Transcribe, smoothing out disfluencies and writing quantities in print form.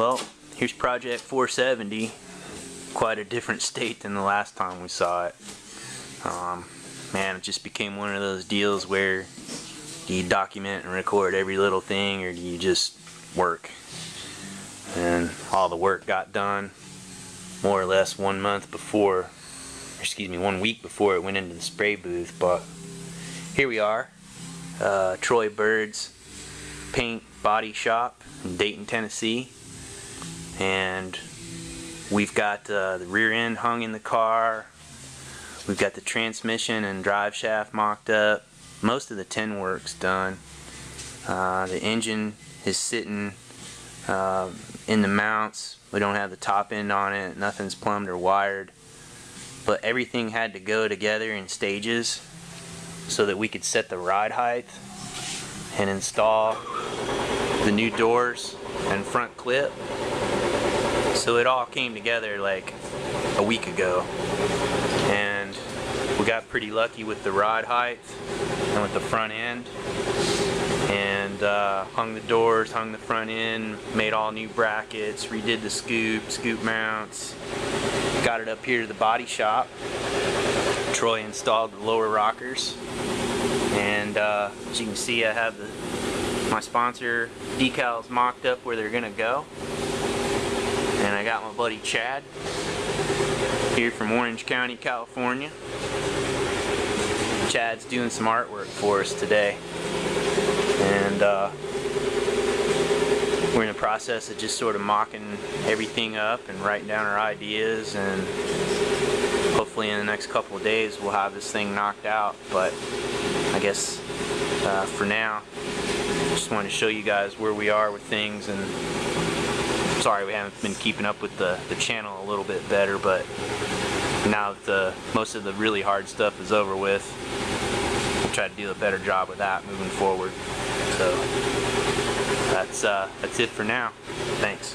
Well, here's Project 470. Quite a different state than the last time we saw it. Man, it just became one of those deals where do you document and record every little thing, or do you just work? And all the work got done more or less 1 month before, or excuse me, 1 week before it went into the spray booth. But here we are, Troy Bird's paint body shop in Dayton, Tennessee, and we've got the rear end hung in the car. We've got the transmission and drive shaft mocked up. Most of the tin work's done. The engine is sitting in the mounts. We don't have the top end on it. Nothing's plumbed or wired. But everything had to go together in stages so that we could set the ride height and install the new doors and front clip. So it all came together like a week ago, and we got pretty lucky with the rod height and with the front end, and hung the doors, hung the front end, made all new brackets, redid the scoop mounts, got it up here to the body shop. Troy installed the lower rockers, and as you can see, I have my sponsor decals mocked up where they're gonna go. And I got my buddy Chad here from Orange County, California. Chad's doing some artwork for us today, and we're in the process of just sort of mocking everything up and writing down our ideas, and hopefully in the next couple of days we'll have this thing knocked out. But I guess for now, just wanted to show you guys where we are with things. And sorry we haven't been keeping up with the channel a little bit better, but now that most of the really hard stuff is over with, we'll try to do a better job with that moving forward. So that's it for now. Thanks.